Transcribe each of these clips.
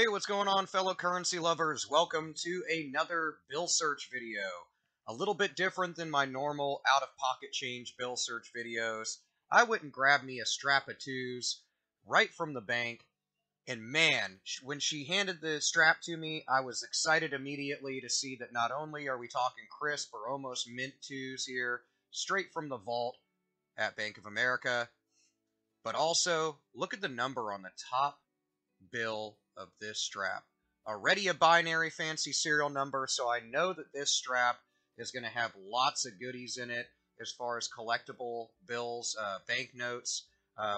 Hey, what's going on, fellow currency lovers? Welcome to another bill search video. A little bit different than my normal out-of-pocket change bill search videos. I went and grabbed me a strap of twos right from the bank, and man, when she handed the strap to me, I was excited immediately to see that not only are we talking crisp or almost mint twos here, straight from the vault at Bank of America, but also look at the number on the top bill of this strap. Already a binary fancy serial number, so I know that this strap is going to have lots of goodies in it as far as collectible bills, banknotes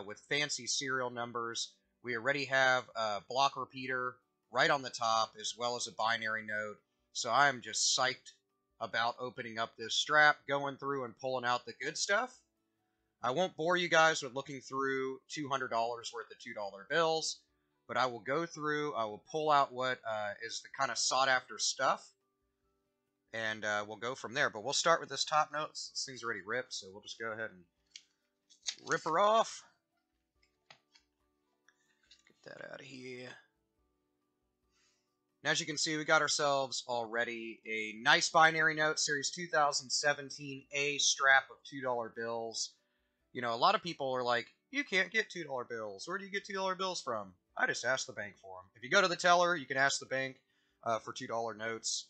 with fancy serial numbers. We already have a block repeater right on the top as well as a binary node, so I'm just psyched about opening up this strap, going through and pulling out the good stuff. I won't bore you guys with looking through $200 worth of $2 bills, but I will go through, I will pull out what is the kind of sought-after stuff, and we'll go from there. But we'll start with this top note. This thing's already ripped, so we'll just go ahead and rip her off. Get that out of here. And as you can see, we got ourselves already a nice binary note, Series 2017A strap of $2 bills. You know, a lot of people are like, you can't get $2 bills. Where do you get $2 bills from? I just asked the bank for them. If you go to the teller, you can ask the bank for $2 notes.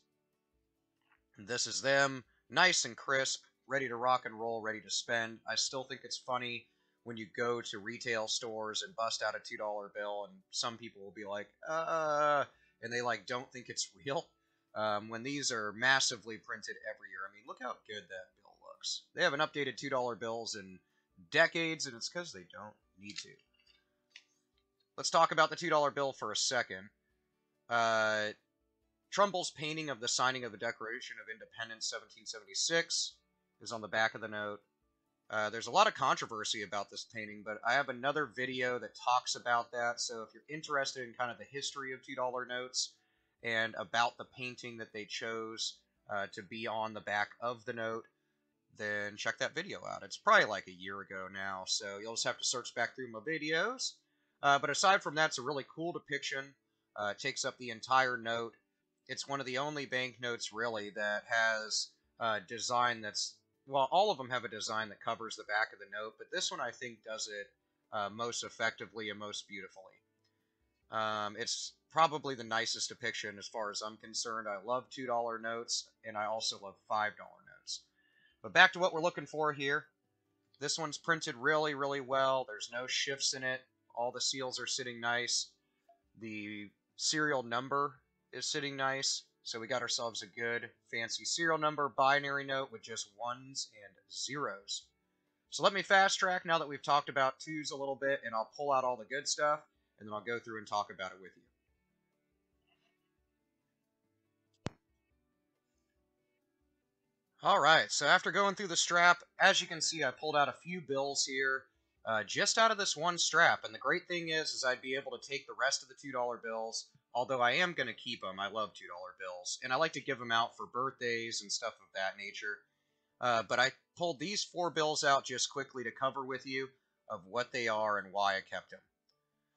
And this is them, nice and crisp, ready to rock and roll, ready to spend. I still think it's funny when you go to retail stores and bust out a $2 bill, and some people will be like, and they like don't think it's real. When these are massively printed every year, I mean, look how good that bill looks. They haven't updated $2 bills in decades, and it's because they don't need to. Let's talk about the $2 bill for a second. Trumbull's painting of the signing of the Declaration of Independence 1776 is on the back of the note. There's a lot of controversy about this painting, but I have another video that talks about that. So if you're interested in kind of the history of $2 notes and about the painting that they chose to be on the back of the note, then check that video out. It's probably like a year ago now, so you'll just have to search back through my videos. But aside from that, it's a really cool depiction. It takes up the entire note. It's one of the only banknotes, really, that has a design that's... Well, all of them have a design that covers the back of the note, but this one, I think, does it most effectively and most beautifully. It's probably the nicest depiction as far as I'm concerned. I love $2 notes, and I also love $5 notes. But back to what we're looking for here. This one's printed really, really well. There's no shifts in it. All the seals are sitting nice. The serial number is sitting nice. So we got ourselves a good fancy serial number binary note with just ones and zeros. So let me fast track now that we've talked about twos a little bit, and I'll pull out all the good stuff, and then I'll go through and talk about it with you. All right, so after going through the strap, as you can see, I pulled out a few bills here. Just out of this one strap, and the great thing is I'd be able to take the rest of the $2 bills, although I am going to keep them. I love $2 bills, and I like to give them out for birthdays and stuff of that nature. But I pulled these four bills out just quickly to cover with you of what they are and why I kept them.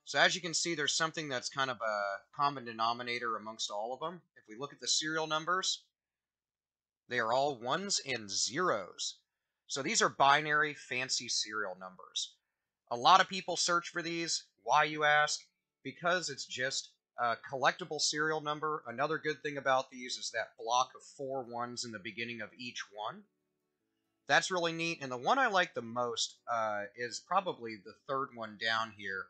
So as you can see, there's something that's kind of a common denominator amongst all of them. If we look at the serial numbers, they are all ones and zeros. So these are binary fancy serial numbers. A lot of people search for these. Why, you ask? Because it's just a collectible serial number. Another good thing about these is that block of four ones in the beginning of each one. That's really neat. And the one I like the most is probably the third one down here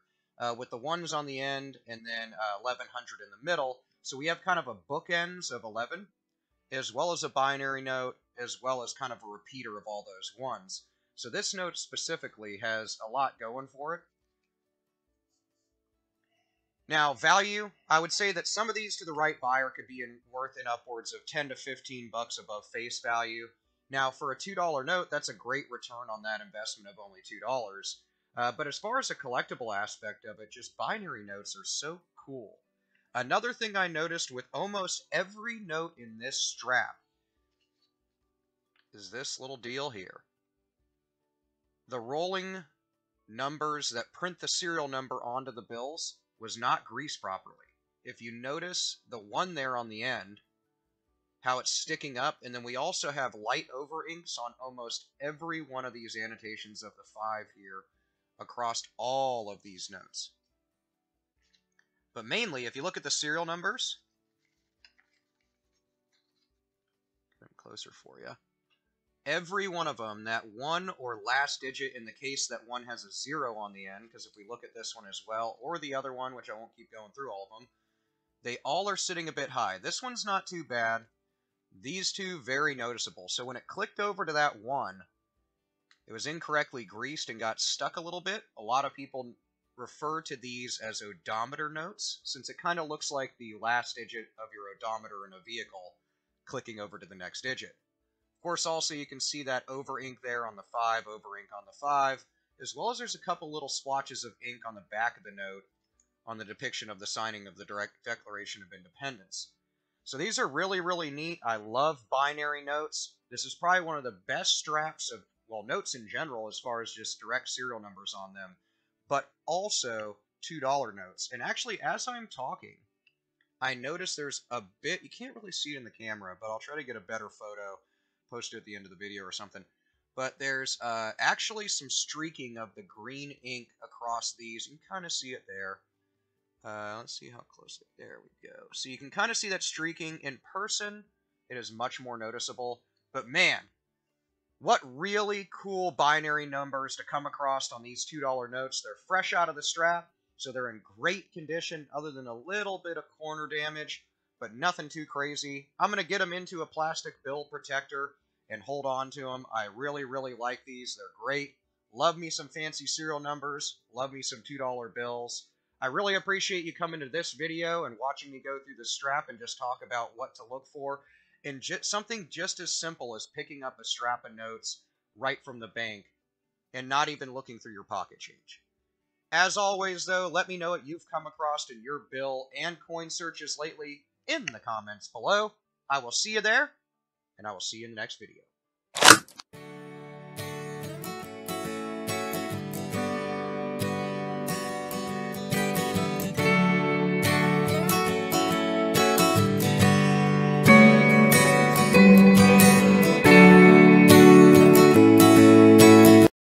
with the ones on the end and then 1100 in the middle. So we have kind of a bookends of 11 as well as a binary note, as well as kind of a repeater of all those ones. So this note specifically has a lot going for it. Now, value, I would say that some of these to the right buyer could be worth in upwards of 10 to 15 bucks above face value. Now, for a $2 note, that's a great return on that investment of only $2. But as far as the collectible aspect of it, just binary notes are so cool. Another thing I noticed with almost every note in this strap is this little deal here. The rolling numbers that print the serial number onto the bills was not greased properly. if you notice the one there on the end, how it's sticking up. And then we also have light over inks on almost every one of these annotations of the 5 here across all of these notes. But mainly, if you look at the serial numbers, come closer for you, every one of them, that one or last digit in the case that one has a 0 on the end, because if we look at this one as well, or the other one, which I won't keep going through all of them, they all are sitting a bit high. This one's not too bad. These two, very noticeable. So when it clicked over to that one, it was incorrectly greased and got stuck a little bit. A lot of people refer to these as odometer notes, since it kind of looks like the last digit of your odometer in a vehicle clicking over to the next digit. Of course, also you can see that over ink there on the 5, over ink on the 5, as well as there's a couple little splotches of ink on the back of the note on the depiction of the signing of the Declaration of Independence. So these are really, really neat. I love binary notes. This is probably one of the best straps of, well, notes in general as far as just direct serial numbers on them, but also $2 notes. And actually, as I'm talking, I notice there's a bit, you can't really see it in the camera, but I'll try to get a better photo, post it at the end of the video or something. But there's actually some streaking of the green ink across these. You can kind of see it there. Let's see how close, there we go. So you can kind of see that streaking in person. It is much more noticeable. But man, what really cool binary numbers to come across on these $2 notes. They're fresh out of the strap, so they're in great condition other than a little bit of corner damage, but nothing too crazy. I'm going to get them into a plastic bill protector and hold on to them. I really, really like these. They're great. Love me some fancy serial numbers. Love me some $2 bills. I really appreciate you coming to this video and watching me go through the strap and just talk about what to look for. And something just as simple as picking up a strap of notes right from the bank and not even looking through your pocket change. As always, though, let me know what you've come across in your bill and coin searches lately in the comments below. I will see you there, and I will see you in the next video.